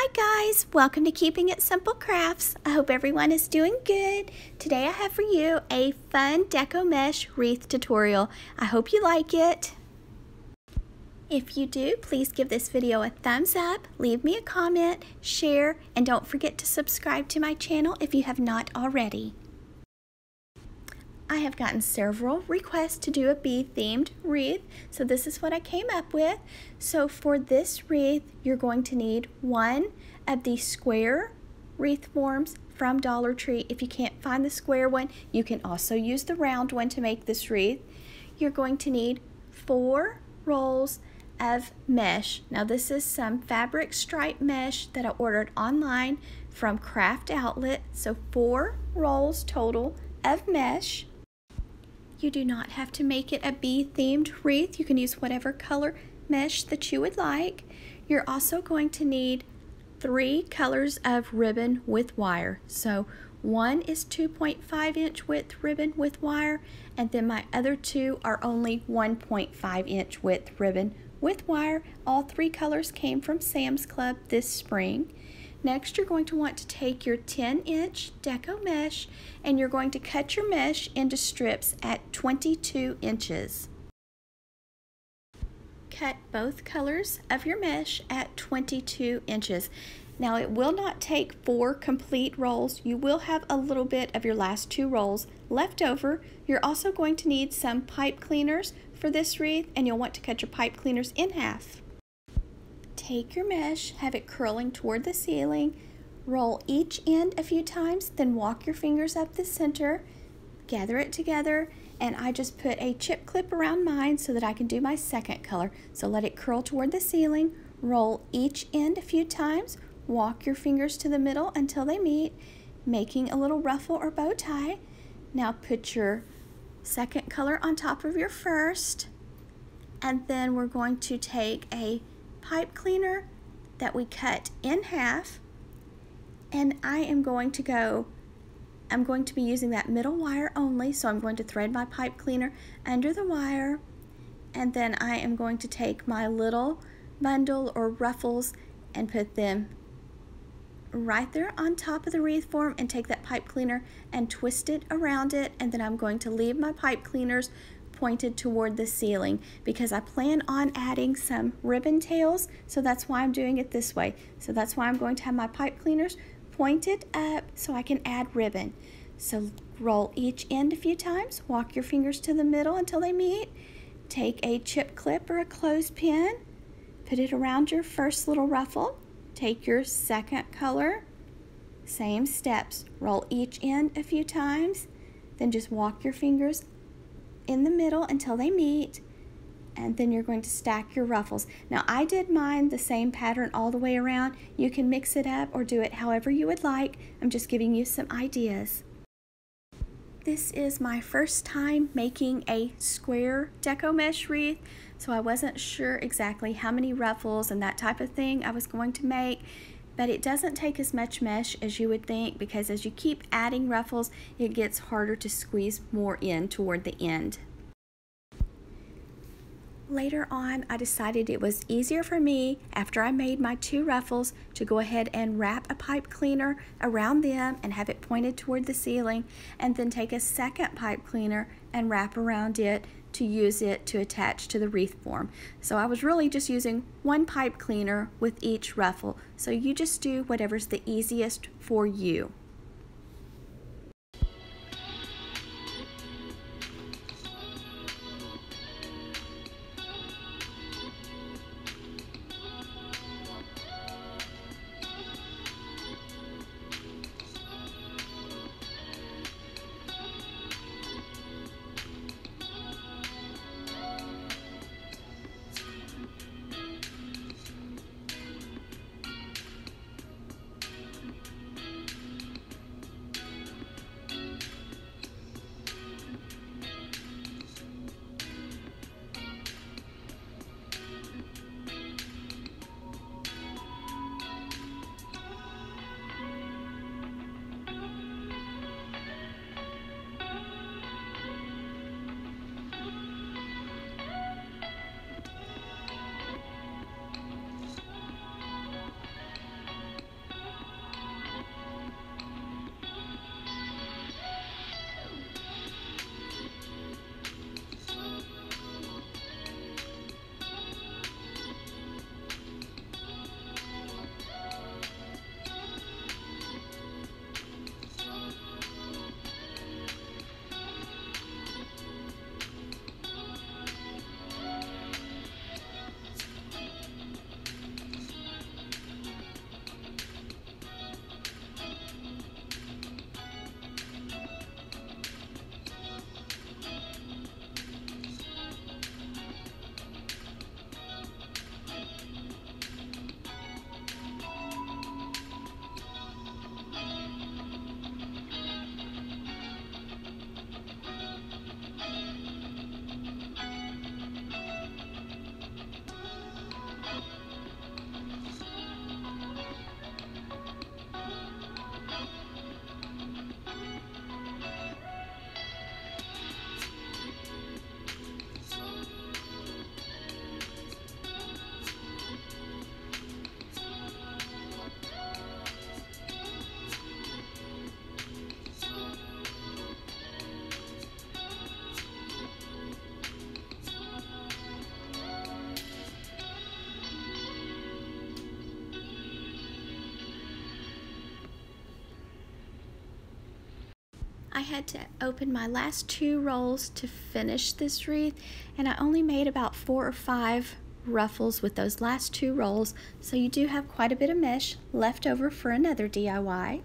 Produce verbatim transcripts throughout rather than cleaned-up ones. Hi guys, welcome to Keeping It Simple Crafts. I hope everyone is doing good. Today I have for you a fun deco mesh wreath tutorial. I hope you like it. If you do, please give this video a thumbs up, leave me a comment, share, and don't forget to subscribe to my channel if you have not already. I have gotten several requests to do a bee themed wreath, so this is what I came up with. So for this wreath, you're going to need one of the square wreath forms from Dollar Tree. If you can't find the square one, you can also use the round one to make this wreath. You're going to need four rolls of mesh. Now this is some fabric stripe mesh that I ordered online from Craft Outlet, so four rolls total of mesh. You do not have to make it a bee-themed wreath. You can use whatever color mesh that you would like. You're also going to need three colors of ribbon with wire. So one is two point five inch width ribbon with wire, and then my other two are only one point five inch width ribbon with wire. All three colors came from Sam's Club this spring. Next, you're going to want to take your ten inch deco mesh and you're going to cut your mesh into strips at twenty-two inches. Cut both colors of your mesh at twenty-two inches. Now, it will not take four complete rolls. You will have a little bit of your last two rolls left over. You're also going to need some pipe cleaners for this wreath, and you'll want to cut your pipe cleaners in half. Take your mesh, have it curling toward the ceiling, roll each end a few times, then walk your fingers up the center, gather it together, and I just put a chip clip around mine so that I can do my second color. So let it curl toward the ceiling, roll each end a few times, walk your fingers to the middle until they meet, making a little ruffle or bow tie. Now put your second color on top of your first, and then we're going to take a pipe cleaner that we cut in half, and I am going to go I'm going to be using that middle wire only, so I'm going to thread my pipe cleaner under the wire, and then I am going to take my little bundle or ruffles and put them right there on top of the wreath form and take that pipe cleaner and twist it around it, and then I'm going to leave my pipe cleaners pointed toward the ceiling because I plan on adding some ribbon tails, so that's why I'm doing it this way. So that's why I'm going to have my pipe cleaners pointed up so I can add ribbon. So roll each end a few times, walk your fingers to the middle until they meet, take a chip clip or a clothespin, put it around your first little ruffle, take your second color, same steps, roll each end a few times, then just walk your fingers in the middle until they meet, and then you're going to stack your ruffles. Now I did mine the same pattern all the way around. You can mix it up or do it however you would like. I'm just giving you some ideas. This is my first time making a square deco mesh wreath, so I wasn't sure exactly how many ruffles and that type of thing I was going to make. But it doesn't take as much mesh as you would think, because as you keep adding ruffles, it gets harder to squeeze more in toward the end. Later on, I decided it was easier for me, after I made my two ruffles, to go ahead and wrap a pipe cleaner around them and have it pointed toward the ceiling, and then take a second pipe cleaner and wrap around it to use it to attach to the wreath form. So I was really just using one pipe cleaner with each ruffle. So you just do whatever's the easiest for you. I had to open my last two rolls to finish this wreath, and I only made about four or five ruffles with those last two rolls, so you do have quite a bit of mesh left over for another D I Y.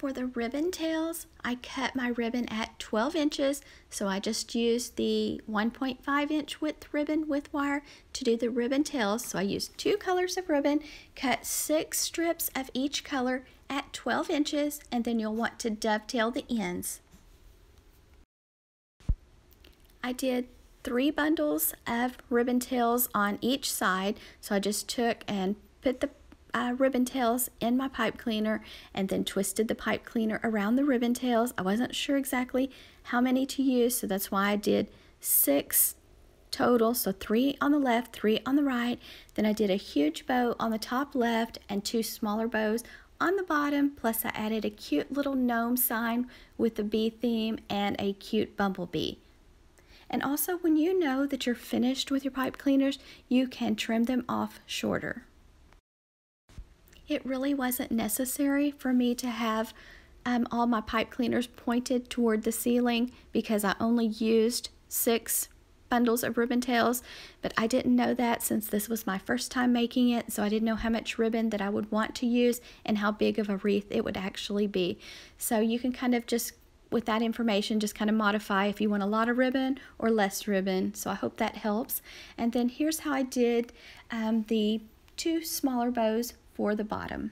For the ribbon tails, I cut my ribbon at twelve inches, so I just used the one point five inch width ribbon with wire to do the ribbon tails. So I used two colors of ribbon, cut six strips of each color at twelve inches, and then you'll want to dovetail the ends. I did three bundles of ribbon tails on each side, so I just took and put the Uh, ribbon tails in my pipe cleaner and then twisted the pipe cleaner around the ribbon tails. I wasn't sure exactly how many to use, so that's why I did six total, so three on the left, three on the right. Then I did a huge bow on the top left and two smaller bows on the bottom, plus I added a cute little gnome sign with the bee theme and a cute bumblebee. And also, when you know that you're finished with your pipe cleaners, you can trim them off shorter. It really wasn't necessary for me to have um, all my pipe cleaners pointed toward the ceiling because I only used six bundles of ribbon tails, but I didn't know that since this was my first time making it, so I didn't know how much ribbon that I would want to use and how big of a wreath it would actually be. So you can kind of just, with that information, just kind of modify if you want a lot of ribbon or less ribbon, so I hope that helps. And then here's how I did um, the two smaller bows for the bottom.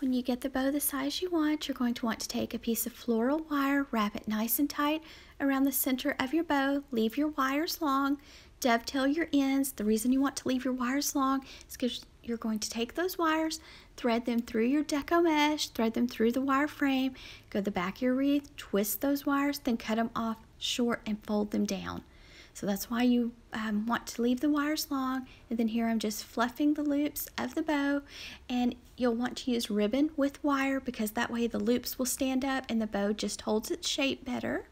When you get the bow the size you want, you're going to want to take a piece of floral wire, wrap it nice and tight around the center of your bow, leave your wires long, dovetail your ends. The reason you want to leave your wires long is because you're going to take those wires, thread them through your deco mesh, thread them through the wire frame, go to the back of your wreath, twist those wires, then cut them off short and fold them down. So that's why you um, want to leave the wires long. And then here I'm just fluffing the loops of the bow, and you'll want to use ribbon with wire because that way the loops will stand up and the bow just holds its shape better.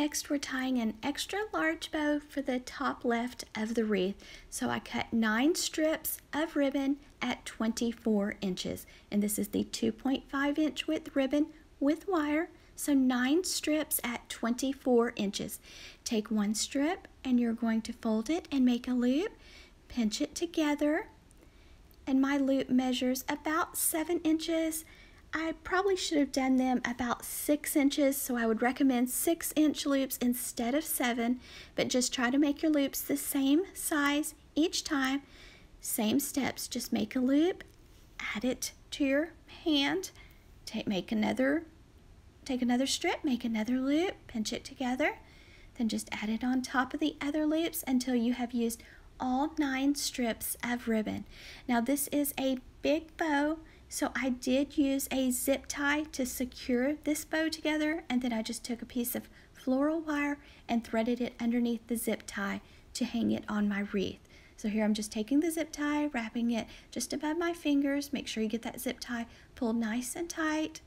next we're tying an extra large bow for the top left of the wreath. So I cut nine strips of ribbon at twenty-four inches. And this is the two point five inch width ribbon with wire. So nine strips at twenty-four inches. Take one strip and you're going to fold it and make a loop, pinch it together. And my loop measures about seven inches. I probably should have done them about six inches, so I would recommend six inch loops instead of seven, but just try to make your loops the same size each time, same steps. Just make a loop, add it to your hand, take, make another, take another strip, make another loop, pinch it together, then just add it on top of the other loops until you have used all nine strips of ribbon. Now this is a big bow, so I did use a zip tie to secure this bow together, and then I just took a piece of floral wire and threaded it underneath the zip tie to hang it on my wreath. So here I'm just taking the zip tie, wrapping it just above my fingers. Make sure you get that zip tie pulled nice and tight.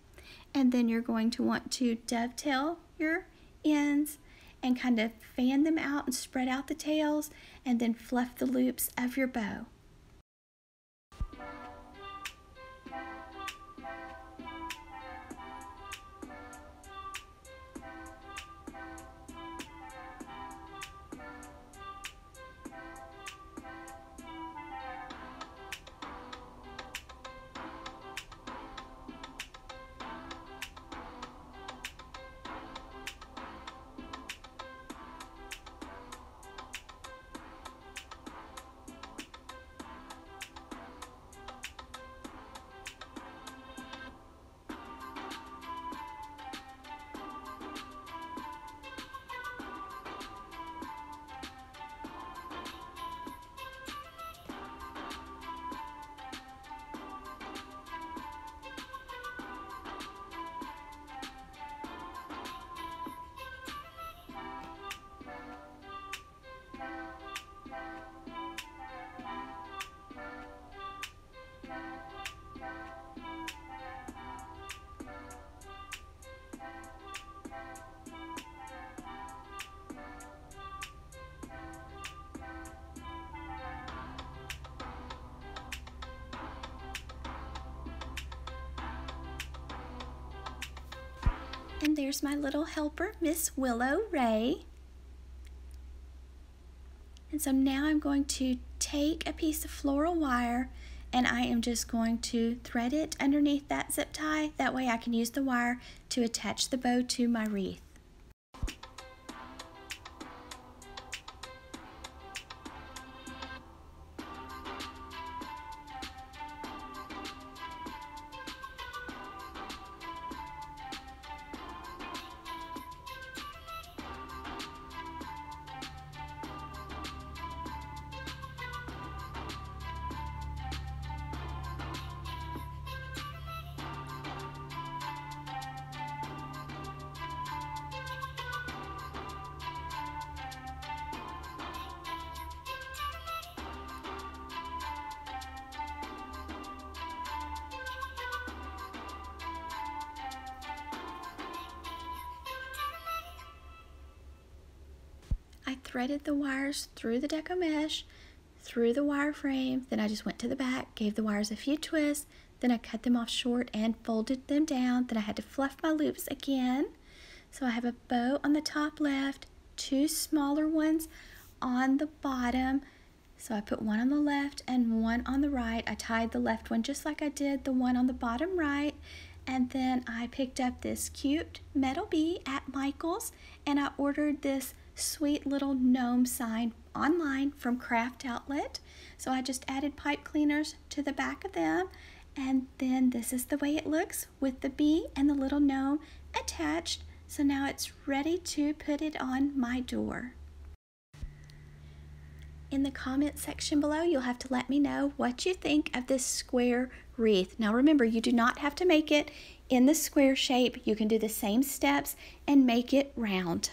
And then you're going to want to dovetail your ends and kind of fan them out and spread out the tails, and then fluff the loops of your bow. And there's my little helper, Miss Willow Ray. And so now I'm going to take a piece of floral wire and I am just going to thread it underneath that zip tie. That way I can use the wire to attach the bow to my wreath. I threaded the wires through the deco mesh, through the wire frame, then I just went to the back, gave the wires a few twists, then I cut them off short and folded them down, then I had to fluff my loops again. So I have a bow on the top left, two smaller ones on the bottom. So I put one on the left and one on the right. I tied the left one just like I did the one on the bottom right. And then I picked up this cute metal bee at Michael's, and I ordered this sweet little gnome sign online from Craft Outlet. So I just added pipe cleaners to the back of them, and then this is the way it looks with the bee and the little gnome attached. So now it's ready to put it on my door. In the comment section below, you'll have to let me know what you think of this square wreath. Now remember, you do not have to make it in the square shape. You can do the same steps and make it round.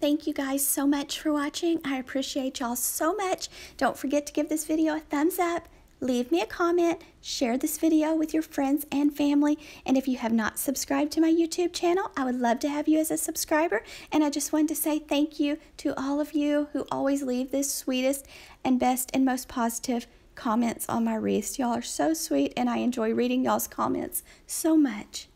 Thank you guys so much for watching. I appreciate y'all so much. Don't forget to give this video a thumbs up. Leave me a comment, share this video with your friends and family, and if you have not subscribed to my YouTube channel, I would love to have you as a subscriber. And I just wanted to say thank you to all of you who always leave the sweetest and best and most positive comments on my wreaths. Y'all are so sweet, and I enjoy reading y'all's comments so much.